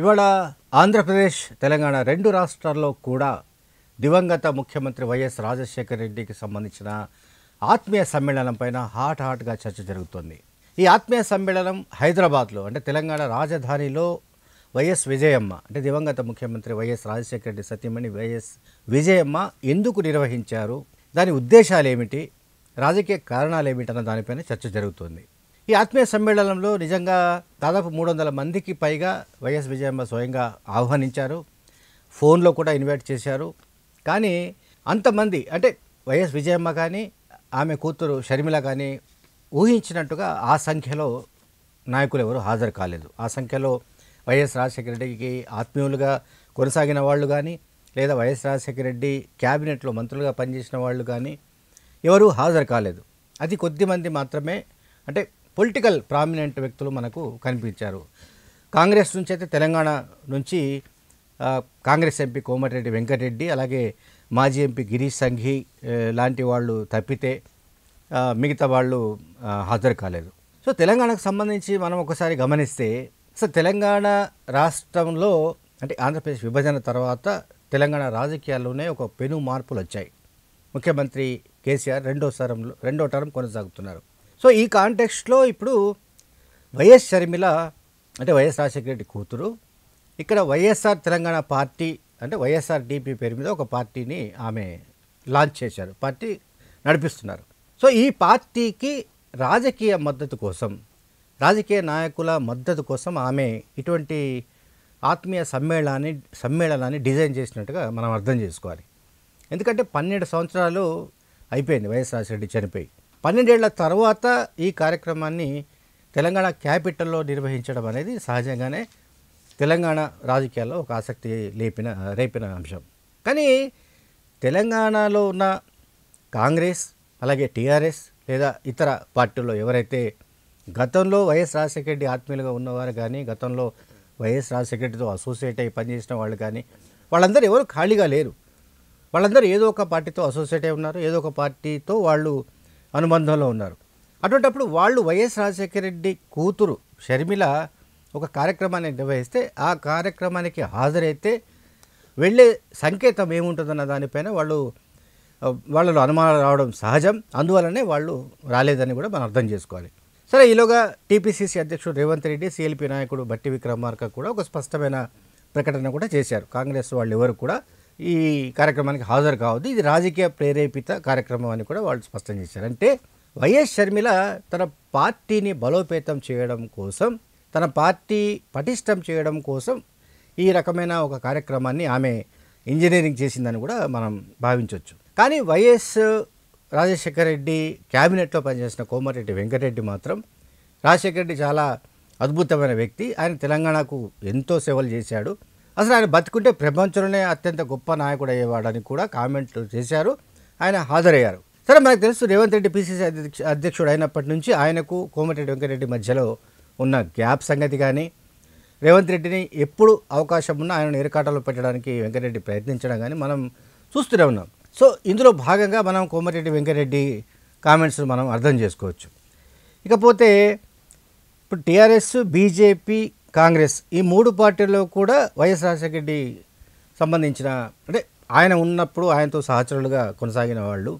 ఇవాళ ఆంధ్రప్రదేశ్ తెలంగాణ రెండు రాష్ట్రాల్లో కూడా దివంగత ముఖ్యమంత్రి వైఎస్ రాజశేఖర్ రెడ్డికి సంబంధించిన ఆత్మీయ సమ్మేళనంపైన హాట్ గా చర్చ జరుగుతోంది। ఈ ఆత్మీయ సమ్మేళనం హైదరాబాద్లో అంటే తెలంగాణ రాజధానిలో వైఎస్ విజయమ్మ అంటే దివంగత ముఖ్యమంత్రి వైఎస్ రాజశేఖర్ రెడ్డి సతీమణి వైఎస్ విజయమ్మ ఎందుకు నిర్వహించారు, దాని ఉద్దేశాలు ఏమిటి, రాజకీయ కారణాలు ఏమిటన్న దానిపైన చర్చ జరుగుతోంది। ఈ ఆత్మీయ సమ్మేళనంలో నిజంగా దాదాపు 300 మందికి పైగా వైఎస్ విజయమ్మ స్వయంగా ఆహ్వానించారు, ఫోన్లో కూడా ఇన్వైట్ చేశారు। కానీ అంతమంది అంటే వైఎస్ విజయమ్మ కానీ ఆమె కూతురు శర్మల కానీ ఊహించినట్టుగా ఆ సంఖ్యలో నాయకులు ఎవరు హాజరు కాలేదు। ఆ సంఖ్యలో వైఎస్ రాజశేఖర రెడ్డికి ఆత్మీయులుగా కొనసాగిన వాళ్ళు కానీ లేదా వైఎస్ రాజశేఖర రెడ్డి క్యాబినెట్లో మంత్రులుగా పనిచేసిన వాళ్ళు కానీ ఎవరూ హాజరు కాలేదు। అది కొద్దిమంది మాత్రమే అంటే పొలిటికల్ ప్రామినెంట్ వ్యక్తులు మనకు కనిపించారు। కాంగ్రెస్ నుంచి అయితే తెలంగాణ నుంచి కాంగ్రెస్ ఎంపీ కోమటిరెడ్డి వెంకట్ రెడ్డి అలాగే మాజీ ఎంపీ గిరీష్ సంఘీ లాంటి వాళ్ళు తప్పితే మిగతా వాళ్ళు హాజరు కాలేదు। సో తెలంగాణకు సంబంధించి మనం ఒకసారి గమనిస్తే సో తెలంగాణ రాష్ట్రంలో అంటే ఆంధ్రప్రదేశ్ విభజన తర్వాత తెలంగాణ రాజకీయాల్లోనే ఒక పెను మార్పులు వచ్చాయి। ముఖ్యమంత్రి కేసీఆర్ రెండో టర్మ్ కొనసాగుతున్నారు। సో ఈ కాంటెక్స్ట్లో ఇప్పుడు వైఎస్ షర్మిల అంటే వైఎస్ రాజశేఖర రెడ్డి కూతురు ఇక్కడ వైఎస్ఆర్ తెలంగాణ పార్టీ అంటే వైఎస్ఆర్డీపీ పేరు మీద ఒక పార్టీని ఆమె లాంచ్ చేశారు, పార్టీ నడిపిస్తున్నారు। సో ఈ పార్టీకి రాజకీయ మద్దతు కోసం రాజకీయ నాయకుల మద్దతు కోసం ఆమె ఇటువంటి ఆత్మీయ సమ్మేళనాన్ని డిజైన్ చేసినట్టుగా మనం అర్థం చేసుకోవాలి। ఎందుకంటే 12 సంవత్సరాలు అయిపోయింది వైఎస్ రాజశేఖర రెడ్డి చనిపోయి, 12 ఏళ్ల తర్వాత ఈ కార్యక్రమాన్ని తెలంగాణ క్యాపిటల్లో నిర్వహించడం అనేది సహజంగానే తెలంగాణ రాజకీయాల్లో ఒక ఆసక్తి రేపిన అంశం। కానీ తెలంగాణలో ఉన్న కాంగ్రెస్ అలాగే టీఆర్ఎస్ లేదా ఇతర పార్టీల్లో ఎవరైతే గతంలో వైఎస్ రాజశేఖర రెడ్డి ఆత్మీయులుగా ఉన్నవారు కానీ గతంలో వైఎస్ రాజశేఖర రెడ్డితో అసోసియేట్ అయ్యి పనిచేసిన వాళ్ళు కానీ వాళ్ళందరూ ఎవరు ఖాళీగా లేరు, వాళ్ళందరూ ఏదో ఒక పార్టీతో అసోసియేట్ అయి ఉన్నారు, ఏదో ఒక పార్టీతో వాళ్ళు అనుబంధంలో ఉన్నారు। అటువంటిప్పుడు వాళ్ళు వైఎస్ రాజశేఖర రెడ్డి కూతురు షర్మిల ఒక కార్యక్రమాన్ని నిర్వహిస్తే ఆ కార్యక్రమానికి హాజరైతే వెళ్ళే సంకేతం ఏముంటుందన్న దానిపైన వాళ్ళలో అనుమానాలు రావడం సహజం, అందువల్లనే వాళ్ళు రాలేదని కూడా మనం అర్థం చేసుకోవాలి। సరే, ఈలోగా టీపీసీసీ అధ్యక్షుడు రేవంత్ రెడ్డి, సీఎల్పీ నాయకుడు బట్టి విక్రమార్క కూడా ఒక స్పష్టమైన ప్రకటన కూడా చేశారు, కాంగ్రెస్ వాళ్ళు ఎవరు కూడా ఈ కార్యక్రమానికి హాజరు కావద్దు, ఇది రాజకీయ ప్రేరేపిత కార్యక్రమం అని కూడా వాళ్ళు స్పష్టం చేశారు। అంటే వైఎస్ షర్మిల తన పార్టీని బలోపేతం చేయడం కోసం, తన పార్టీ పటిష్టం చేయడం కోసం ఈ రకమైన ఒక కార్యక్రమాన్ని ఆమె ఇంజనీరింగ్ చేసిందని కూడా మనం భావించవచ్చు। కానీ వైఎస్ రాజశేఖర రెడ్డి క్యాబినెట్లో పనిచేసిన కోమటిరెడ్డి వెంకట్ రెడ్డి మాత్రం, రాజశేఖర రెడ్డి చాలా అద్భుతమైన వ్యక్తి, ఆయన తెలంగాణకు ఎంతో సేవలు చేశాడు, అసలు ఆయన బతుకుంటే ప్రపంచంలోనే అత్యంత గొప్ప నాయకుడు అయ్యేవాడని కూడా కామెంట్లు చేశారు, ఆయన హాజరయ్యారు। సరే, మనకు తెలుసు రేవంత్ రెడ్డి పీసీసీ అధ్యక్షుడు అయినప్పటి నుంచి ఆయనకు కోమటిరెడ్డి వెంకట్ రెడ్డి మధ్యలో ఉన్న గ్యాప్ సంగతి కానీ, రేవంత్ రెడ్డిని ఎప్పుడు అవకాశం ఉన్నా ఆయన ఎరకాటలో పెట్టడానికి వెంకటరెడ్డి ప్రయత్నించడం కానీ మనం చూస్తూనే ఉన్నాం। సో ఇందులో భాగంగా మనం కోమటిరెడ్డి వెంకటరెడ్డి కామెంట్స్ను మనం అర్థం చేసుకోవచ్చు। ఇకపోతే ఇప్పుడు టీఆర్ఎస్, బీజేపీ, కాంగ్రెస్ ఈ 3 పార్టీల్లో కూడా వైఎస్ రాజశేఖర రెడ్డి సంబంధించిన అంటే ఆయన ఉన్నప్పుడు ఆయనతో సహచరులుగా కొనసాగిన వాళ్ళు,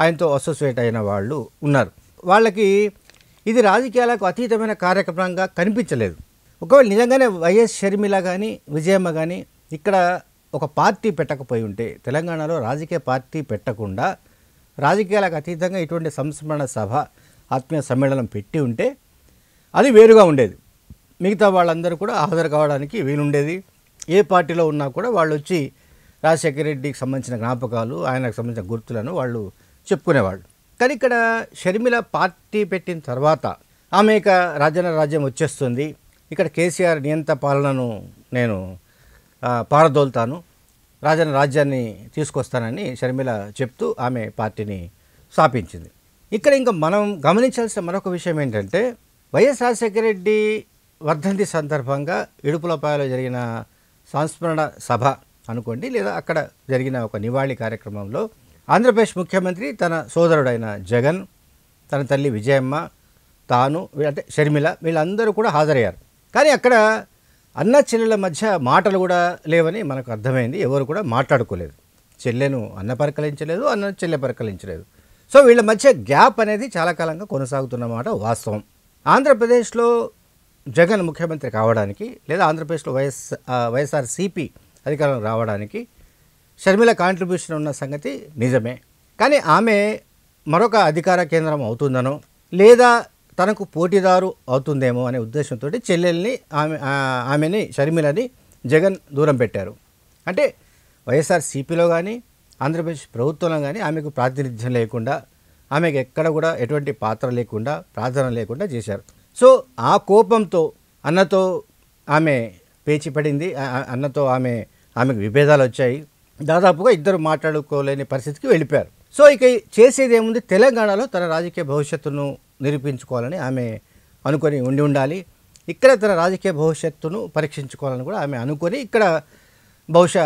ఆయనతో అసోసియేట్ అయిన వాళ్ళు ఉన్నారు, వాళ్ళకి ఇది రాజకీయాలకు అతీతమైన కార్యక్రమంగా కనిపించలేదు। ఒకవేళ నిజంగానే వైఎస్ షర్మిల కానీ విజయమ్మ కానీ ఇక్కడ ఒక పార్టీ పెట్టకపోయి ఉంటే, తెలంగాణలో రాజకీయ పార్టీ పెట్టకుండా రాజకీయాలకు అతీతంగా ఇటువంటి సంస్మరణ సభ, ఆత్మీయ సమ్మేళనం పెట్టి ఉంటే అది వేరుగా ఉండేది, మిగతా వాళ్ళందరూ కూడా హాజరు కావడానికి వీలుండేది, ఏ పార్టీలో ఉన్నా కూడా వాళ్ళు వచ్చి రాజశేఖర రెడ్డికి సంబంధించిన జ్ఞాపకాలు, ఆయనకు సంబంధించిన గుర్తులను వాళ్ళు చెప్పుకునేవాళ్ళు। కానీ ఇక్కడ షర్మిల పార్టీ పెట్టిన తర్వాత ఆమె ఇక రాజ్యం వచ్చేస్తుంది, ఇక్కడ కేసీఆర్ నియంత పాలనను నేను పారదోలుతాను, రాజ్యాన్ని తీసుకొస్తానని షర్మిల చెప్తూ ఆమె పార్టీని స్థాపించింది। ఇక్కడ ఇంకా మనం గమనించాల్సిన మరొక విషయం ఏంటంటే వైఎస్ రాజశేఖర రెడ్డి వర్ధంతి సందర్భంగా ఇడుపులపాయలో జరిగిన సంస్మరణ సభ అనుకోండి లేదా అక్కడ జరిగిన ఒక నివాళి కార్యక్రమంలో ఆంధ్రప్రదేశ్ ముఖ్యమంత్రి, తన సోదరుడైన జగన్, తన తల్లి విజయమ్మ, తాను అంటే షర్మిల వీళ్ళందరూ కూడా హాజరయ్యారు। కానీ అక్కడ అన్న చెల్లెల మధ్య మాటలు కూడా లేవని మనకు అర్థమైంది. ఎవరు కూడా మాట్లాడుకోలేదు. చెల్లెను అన్న పరికలించలేదు, అన్న చెల్లె పరికలించలేదు. సో వీళ్ళ మధ్య గ్యాప్ అనేది చాలా కాలంగా కొనసాగుతున్నమాట వాస్తవం. ఆంధ్రప్రదేశ్లో జగన్ ముఖ్యమంత్రి కావడానికి లేదా ఆంధ్రప్రదేశ్లో వైఎస్ఆర్సీపీ అధికారం రావడానికి షర్మిల కాంట్రిబ్యూషన్ ఉన్న సంగతి నిజమే. కానీ ఆమె మరొక అధికార కేంద్రం అవుతుందనో లేదా తనకు పోటీదారు అవుతుందేమో అనే ఉద్దేశంతో చెల్లెల్ని ఆమెని షర్మిలని జగన్ దూరం పెట్టారు. అంటే వైఎస్ఆర్సీపీలో కానీ ఆంధ్రప్రదేశ్ ప్రభుత్వంలో కానీ ఆమెకు ప్రాతినిధ్యం లేకుండా, ఆమెకు ఎక్కడ కూడా ఎటువంటి పాత్ర లేకుండా, ప్రార్థన లేకుండా చేశారు. సో ఆ కోపంతో అన్నతో ఆమె పేచి పడింది. అన్నతో ఆమెకు విభేదాలు వచ్చాయి. దాదాపుగా ఇద్దరు మాట్లాడుకోలేని పరిస్థితికి వెళ్ళిపోయారు. సో ఇక చేసేది ఏముంది, తెలంగాణలో తన రాజకీయ భవిష్యత్తును నిరూపించుకోవాలని ఆమె అనుకొని ఉండి ఉండాలి. ఇక్కడ తన రాజకీయ భవిష్యత్తును పరీక్షించుకోవాలని కూడా ఆమె అనుకొని ఇక్కడ బహుశా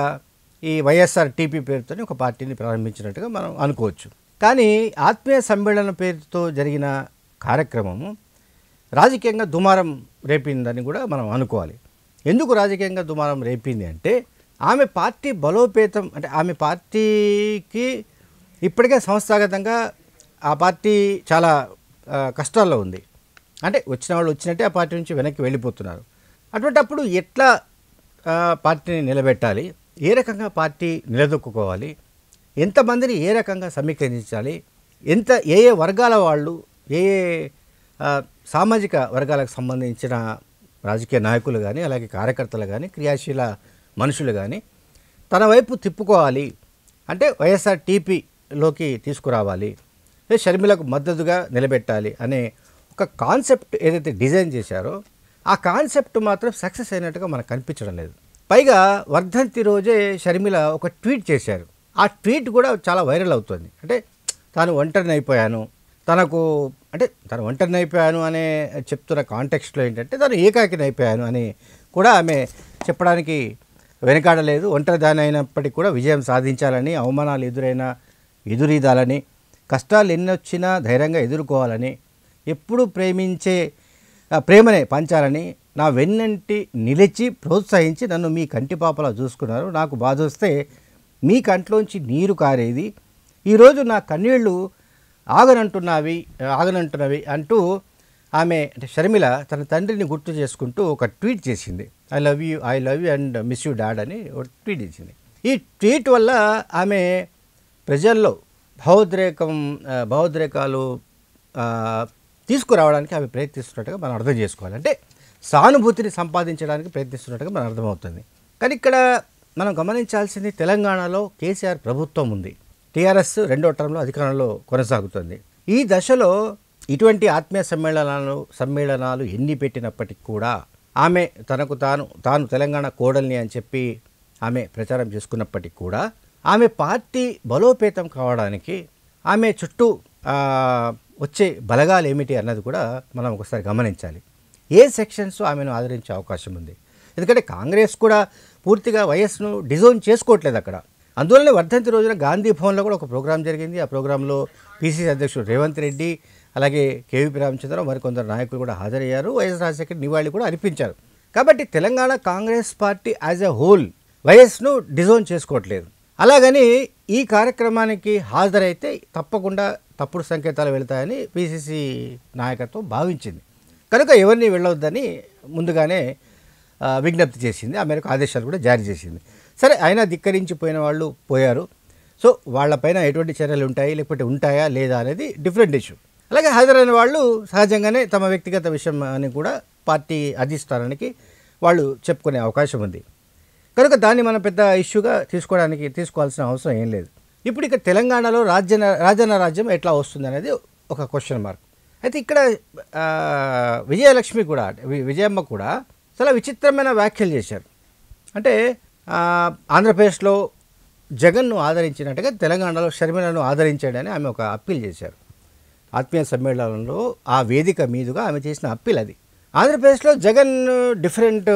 ఈ వైఎస్ఆర్ టీపీ పేరుతో ఒక పార్టీని ప్రారంభించినట్టుగా మనం అనుకోవచ్చు. కానీ ఆత్మీయ సమ్మేళన పేరుతో జరిగిన కార్యక్రమము రాజకీయంగా దుమారం రేపిందని కూడా మనం అనుకోవాలి. ఎందుకు రాజకీయంగా దుమారం రేపింది అంటే ఆమె పార్టీ బలోపేతం, అంటే ఆమె పార్టీకి ఇప్పటికే సంస్థాగతంగా ఆ పార్టీ చాలా కష్టాల్లో ఉంది. అంటే వచ్చిన వాళ్ళు వచ్చినట్టే ఆ పార్టీ నుంచి వెనక్కి వెళ్ళిపోతున్నారు. అటువంటప్పుడు ఎట్లా పార్టీని నిలబెట్టాలి, ఏ రకంగా పార్టీ నిలదొక్కుకోవాలి, ఎంతమందిని ఏ రకంగా సమీకరించాలి, ఏ వర్గాల వాళ్ళు, ఏ సామాజిక వర్గాలకు సంబంధించిన రాజకీయ నాయకులు కానీ అలాగే కార్యకర్తలు కానీ క్రియాశీల మనుషులు కానీ తన వైపు తిప్పుకోవాలి, అంటే వైఎస్ఆర్ టీపీలోకి తీసుకురావాలి, షర్మిలకు మద్దతుగా నిలబెట్టాలి అనే ఒక కాన్సెప్ట్ ఏదైతే డిజైన్ చేశారో ఆ కాన్సెప్ట్ మాత్రం సక్సెస్ అయినట్టుగా మనకు కనిపించడం లేదు. పైగా వర్ధంతి రోజే షర్మిల ఒక ట్వీట్ చేశారు. ఆ ట్వీట్ కూడా చాలా వైరల్ అవుతుంది. అంటే తాను ఒంటరిని అయిపోయాను, తనకు అంటే తను ఒంటరిని అయిపోయాను అనే చెప్తున్న కాంటెక్స్ట్లో ఏంటంటే తను ఏకాకిని అయిపోయాను అని కూడా ఆమె చెప్పడానికి వెనకాడలేదు. ఒంటరి దాని అయినప్పటికీ కూడా విజయం సాధించాలని, అవమానాలు ఎదురీదాలని, కష్టాలు ఎన్నొచ్చినా ధైర్యంగా ఎదుర్కోవాలని, ఎప్పుడు ప్రేమనే పంచాలని, నా వెన్నంటి నిలిచి ప్రోత్సహించి నన్ను మీ కంటిపాపలా చూసుకున్నారు, నాకు బాధ వస్తే మీ కంట్లోంచి నీరు కారేది, ఈరోజు నా కన్నీళ్ళు ఆగనంటున్నవి అంటూ ఆమె అంటే షర్మిల తన తండ్రిని గుర్తు చేసుకుంటూ ఒక ట్వీట్ చేసింది. I love you and miss you dad అని ఒక ట్వీట్ చేసింది. ఈ ట్వీట్ వల్ల ఆమె ప్రజల్లో భావోద్రేకాలు తీసుకురావడానికి ఆమె ప్రయత్నిస్తున్నట్టుగా మనం అర్థం చేసుకోవాలి. అంటే సానుభూతిని సంపాదించడానికి ప్రయత్నిస్తున్నట్టుగా మనం అర్థమవుతుంది. కానీ ఇక్కడ మనం గమనించాల్సింది తెలంగాణలో కేసీఆర్ ప్రభుత్వం ఉంది, టీఆర్ఎస్ రెండో టర్మ్లో అధికారంలో కొనసాగుతుంది. ఈ దశలో ఇటువంటి ఆత్మీయ సమ్మేళనాలు ఎన్ని పెట్టినప్పటికీ కూడా ఆమె తనకు తాను తెలంగాణ కోడల్ని అని చెప్పి ఆమె ప్రచారం చేసుకున్నప్పటికీ కూడా ఆమె పార్టీ బలోపేతం కావడానికి ఆమె చుట్టూ వచ్చే బలగాలు ఏమిటి అన్నది కూడా మనం ఒకసారి గమనించాలి. ఏ సెక్షన్స్ ఆమెను ఆదరించే అవకాశం ఉంది? ఎందుకంటే కాంగ్రెస్ కూడా పూర్తిగా వైఎస్ను డిజోన్ చేసుకోవట్లేదు అక్కడ. అందువల్లనే వర్ధంతి రోజున గాంధీ భవన్లో కూడా ఒక ప్రోగ్రాం జరిగింది. ఆ ప్రోగ్రాంలో పీసీసీ అధ్యక్షుడు రేవంత్ రెడ్డి, అలాగే కేవీపీ రామచంద్రరావు, మరికొందరు నాయకులు కూడా హాజరయ్యారు. వైఎస్ రాజశేఖర్ నివాళి కూడా అర్పించారు. కాబట్టి Telangana Congress party as a whole వైఎస్ను డిజోన్ చేసుకోవట్లేదు. అలాగని ఈ కార్యక్రమానికి హాజరైతే తప్పకుండా తప్పుడు సంకేతాలు వెళ్తాయని పీసీసీ నాయకత్వం భావించింది. కనుక ఎవరిని వెళ్ళవద్దని ముందుగానే విజ్ఞప్తి చేసింది. ఆ మేరకు ఆదేశాలు కూడా జారీ చేసింది. సరే, అయినా ధిక్కరించిపోయిన వాళ్ళు పోయారు. సో వాళ్ళపైన ఎటువంటి చర్యలు ఉంటాయి, లేకపోతే ఉంటాయా లేదా అనేది డిఫరెంట్ ఇష్యూ. అలాగే హాజరైన వాళ్ళు సహజంగానే తమ వ్యక్తిగత విషయం అని కూడా పార్టీ అధిష్టానానికి వాళ్ళు చెప్పుకునే అవకాశం ఉంది. కనుక దాన్ని మనం పెద్ద ఇష్యూగా తీసుకోవాల్సిన అవసరం ఏం లేదు. ఇప్పుడు ఇక తెలంగాణలో రాజన రాజ్యం ఎట్లా వస్తుంది అనేది ఒక క్వశ్చన్ మార్క్. అయితే ఇక్కడ విజయమ్మ కూడా చాలా విచిత్రమైన వ్యాఖ్యలు చేశారు. అంటే ఆంధ్రప్రదేశ్లో జగన్ను ఆదరించినట్టుగా తెలంగాణలో షర్మిలను ఆదరించాడని ఆమె ఒక అప్పీల్ చేశారు. ఆత్మీయ సమ్మేళనంలో ఆ వేదిక మీదుగా ఆమె చేసిన అప్పీల్ అది. ఆంధ్రప్రదేశ్లో జగన్ డిఫరెంట్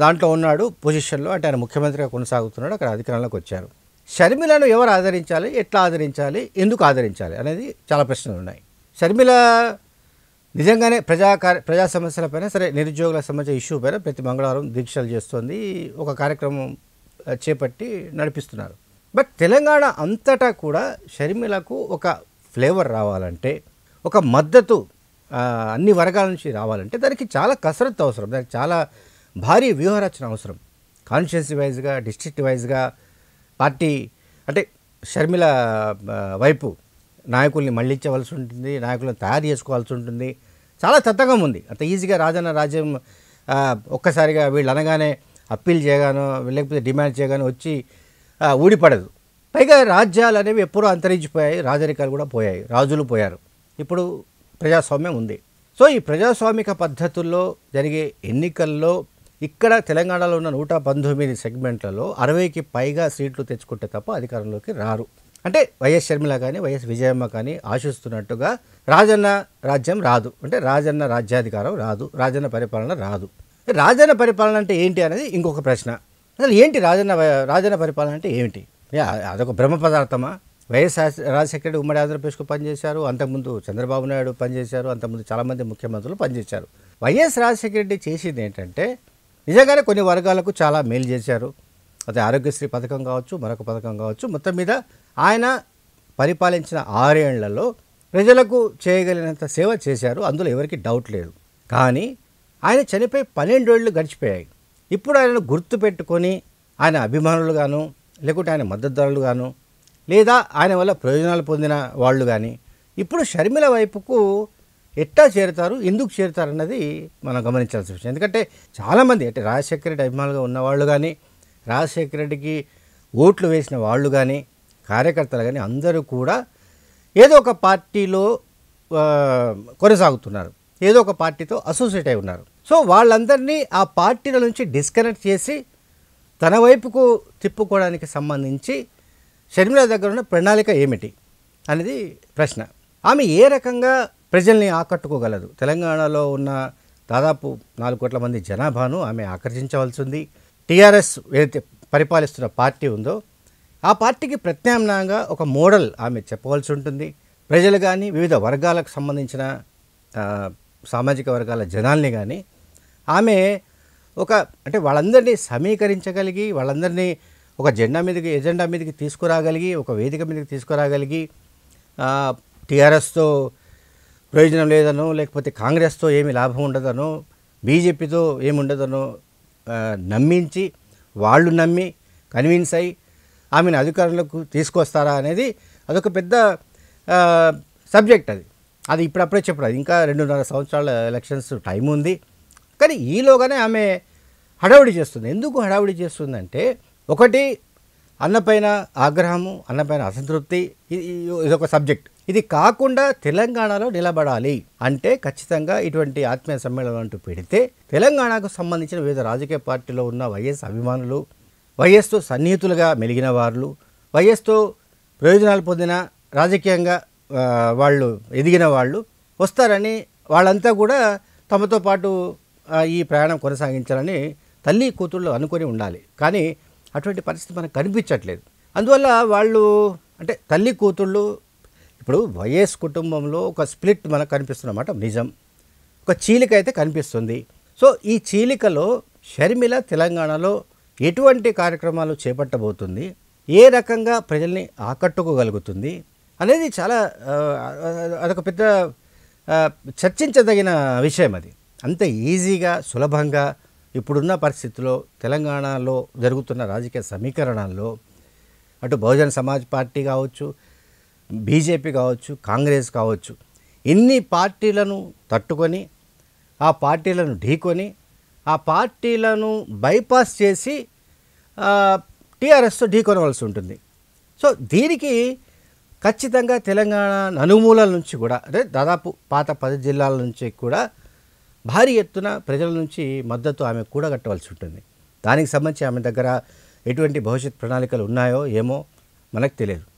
దాంట్లో ఉన్నాడు, పొజిషన్లో, అంటే ఆయన ముఖ్యమంత్రిగా కొనసాగుతున్నాడు, అక్కడ అధికారంలోకి వచ్చారు. షర్మిలను ఎవరు ఆదరించాలి, ఎట్లా ఆదరించాలి, ఎందుకు ఆదరించాలి అనేది చాలా ప్రశ్నలు ఉన్నాయి. షర్మిల నిజంగానే ప్రజా సమస్యలపైన సరే నిరుద్యోగుల సమస్య ఇష్యూపైన ప్రతి మంగళవారం దీక్షలు చేస్తుంది ఒక కార్యక్రమం చేపట్టి నడిపిస్తున్నారు. బట్ తెలంగాణ అంతటా కూడా శర్మిలకు ఒక ఫ్లేవర్ రావాలంటే ఒక మద్దతు అన్ని వర్గాల నుంచి రావాలంటే దానికి చాలా కసరత్తు అవసరం, దానికి చాలా భారీ వ్యూహరచన అవసరం. కాన్స్టిట్యున్సీ వైజ్గా డిస్ట్రిక్ట్ వైజ్గా పార్టీ అంటే శర్మిల వైపు నాయకుల్ని మళ్ళించవలసి ఉంటుంది, నాయకులను తయారు చేసుకోవాల్సి ఉంటుంది. చాలా తతంగం ఉంది. అంత ఈజీగా రాజన్న రాజ్యం ఒక్కసారిగా వీళ్ళు అనగానే అప్పీల్ చేయగానో లేకపోతే డిమాండ్ చేయగానో వచ్చి ఊడిపడదు. పైగా రాజ్యాలు అనేవి ఎప్పుడూ అంతరించిపోయాయి, రాజరికాలు కూడా పోయాయి, రాజులు పోయారు, ఇప్పుడు ప్రజాస్వామ్యం ఉంది. సో ఈ ప్రజాస్వామిక పద్ధతుల్లో జరిగే ఎన్నికల్లో ఇక్కడ తెలంగాణలో ఉన్న 119 సెగ్మెంట్లలో 60కి పైగా సీట్లు తెచ్చుకుంటే తప్ప అధికారంలోకి రారు. అంటే వైఎస్ షర్మిల కానీ వైఎస్ విజయమ్మ కానీ ఆశిస్తున్నట్టుగా రాజన్న రాజ్యం రాదు, అంటే రాజన్న రాజ్యాధికారం రాదు, రాజన్న పరిపాలన రాదు. రాజన్న పరిపాలన అంటే ఏంటి అనేది ఇంకొక ప్రశ్న. అసలు ఏంటి రాజన్న పరిపాలన అంటే ఏమిటి? అదొక బ్రహ్మ పదార్థమా? వైఎస్ రాజశేఖర రెడ్డి ఉమ్మడి ఆంధ్రప్రదేశ్కు పనిచేశారు, అంతకుముందు చంద్రబాబు నాయుడు పనిచేశారు, అంతకుముందు చాలామంది ముఖ్యమంత్రులు పనిచేశారు. వైఎస్ రాజశేఖర రెడ్డి చేసింది ఏంటంటే నిజంగానే కొన్ని వర్గాలకు చాలా మేలు చేశారు. అదే ఆరోగ్యశ్రీ పథకం కావచ్చు, మరొక పథకం కావచ్చు. మొత్తం మీద ఆయన పరిపాలించిన 6 ఏళ్లలో ప్రజలకు చేయగలిగినంత సేవ చేశారు, అందులో ఎవరికి డౌట్ లేదు. కానీ ఆయన చనిపోయి 12 ఏళ్ళు గడిచిపోయాయి. ఇప్పుడు ఆయనను గుర్తు పెట్టుకొని ఆయన అభిమానులుగాను లేకుంటే ఆయన మద్దతుదారులుగాను లేదా ఆయన వల్ల ప్రయోజనాలు పొందిన వాళ్ళు కానీ ఇప్పుడు షర్మిల వైపుకు ఎట్టా చేరుతారు, ఎందుకు చేరుతారు అన్నది మనం గమనించాల్సిన విషయం. ఎందుకంటే చాలామంది అంటే రాజశేఖర రెడ్డి అభిమానులుగా ఉన్నవాళ్ళు కానీ రాజశేఖర రెడ్డికి ఓట్లు వేసిన వాళ్ళు కానీ కార్యకర్తలు కానీ అందరూ కూడా ఏదో ఒక పార్టీలో కొనసాగుతున్నారు, ఏదో ఒక పార్టీతో అసోసియేట్ అయి ఉన్నారు. సో వాళ్ళందరినీ ఆ పార్టీల నుంచి డిస్కనెక్ట్ చేసి తన వైపుకు తిప్పుకోవడానికి సంబంధించి షర్మిల దగ్గర ఉన్న ప్రణాళిక ఏమిటి అనేది ప్రశ్న. ఆమె ఏ రకంగా ప్రజల్ని ఆకట్టుకోగలదు? తెలంగాణలో ఉన్న దాదాపు 4 కోట్ల మంది జనాభాను ఆమె ఆకర్షించవలసింది. టీఆర్ఎస్ ఏదైతే పరిపాలిస్తున్న పార్టీ ఉందో ఆ పార్టీకి ప్రత్యామ్నాయంగా ఒక మోడల్ ఆమె చెప్పవలసి ఉంటుంది. ప్రజలు కానీ వివిధ వర్గాలకు సంబంధించిన సామాజిక వర్గాల జనాల్ని కానీ ఆమె ఒక అంటే వాళ్ళందరినీ సమీకరించగలిగి వాళ్ళందరినీ ఒక ఎజెండా మీదకి తీసుకురాగలిగి ఒక వేదిక మీదకి తీసుకురాగలిగి టీఆర్ఎస్తో ప్రయోజనం లేదనో లేకపోతే కాంగ్రెస్తో ఏమి లాభం ఉండదనో బీజేపీతో ఏముండదనో నమ్మించి వాళ్ళు నమ్మి కన్విన్స్ అయ్యి ఆమెను అధికారంలోకి తీసుకొస్తారా అనేది అదొక పెద్ద సబ్జెక్ట్. అది ఇప్పుడప్పుడే చెప్పడం, ఇంకా 2.5 సంవత్సరాల ఎలక్షన్స్ టైం ఉంది. కానీ ఈలోగానే ఆమె హడావుడి చేస్తుంది. ఎందుకు హడావుడి చేస్తుందంటే ఒకటి అన్నపైన ఆగ్రహము, అన్నపైన అసంతృప్తి, ఇదొక సబ్జెక్ట్. ఇది కాకుండా తెలంగాణలో నిలబడాలి అంటే ఖచ్చితంగా ఇటువంటి ఆత్మీయ సమ్మేళనం అంటూ పెడితే తెలంగాణకు సంబంధించిన వివిధ రాజకీయ పార్టీలో ఉన్న వైఎస్ అభిమానులు, వైఎస్తో సన్నిహితులుగా మెలిగిన వాళ్ళు, వైఎస్తో ప్రయోజనాలు పొందిన రాజకీయంగా వాళ్ళు ఎదిగిన వాళ్ళు వస్తారని వాళ్ళంతా కూడా తమతో పాటు ఈ ప్రయాణం కొనసాగించాలని తల్లి కూతుళ్ళు అనుకొని ఉండాలి. కానీ అటువంటి పరిస్థితి మనకు కనిపించట్లేదు. అందువల్ల వాళ్ళు అంటే తల్లి కూతుళ్ళు ఇప్పుడు వైఎస్ కుటుంబంలో ఒక స్ప్లిట్ మనకు కనిపిస్తున్నమాట, నిజం. ఒక చీలిక అయితే కనిపిస్తుంది. సో ఈ చీలికలో షర్మిల తెలంగాణలో ఎటువంటి కార్యక్రమాలు చేపట్టబోతుంది, ఏ రకంగా ప్రజల్ని ఆకట్టుకోగలుగుతుంది అనేది చాలా అదొక పెద్ద చర్చించదగిన విషయం. అది అంత ఈజీగా సులభంగా ఇప్పుడున్న పరిస్థితిలో తెలంగాణలో జరుగుతున్న రాజకీయ సమీకరణాల్లో అటు బహుజన సమాజ్ పార్టీ కావచ్చు, బీజేపీ కావచ్చు, కాంగ్రెస్ కావచ్చు, ఇన్ని పార్టీలను తట్టుకొని ఆ పార్టీలను ఢీకొని ఆ పార్టీలను బైపాస్ చేసి టీఆర్ఎస్తో ఢీకొనవలసి ఉంటుంది. సో దీనికి ఖచ్చితంగా తెలంగాణ నలుమూలల నుంచి కూడా అంటే దాదాపు పాత 10 జిల్లాల నుంచి కూడా భారీ ఎత్తున ప్రజల నుంచి మద్దతు ఆమె కూడగట్టవలసి ఉంటుంది. దానికి సంబంధించి ఆమె దగ్గర ఎటువంటి భవిష్యత్ ప్రణాళికలు ఉన్నాయో ఏమో మనకు తెలియదు.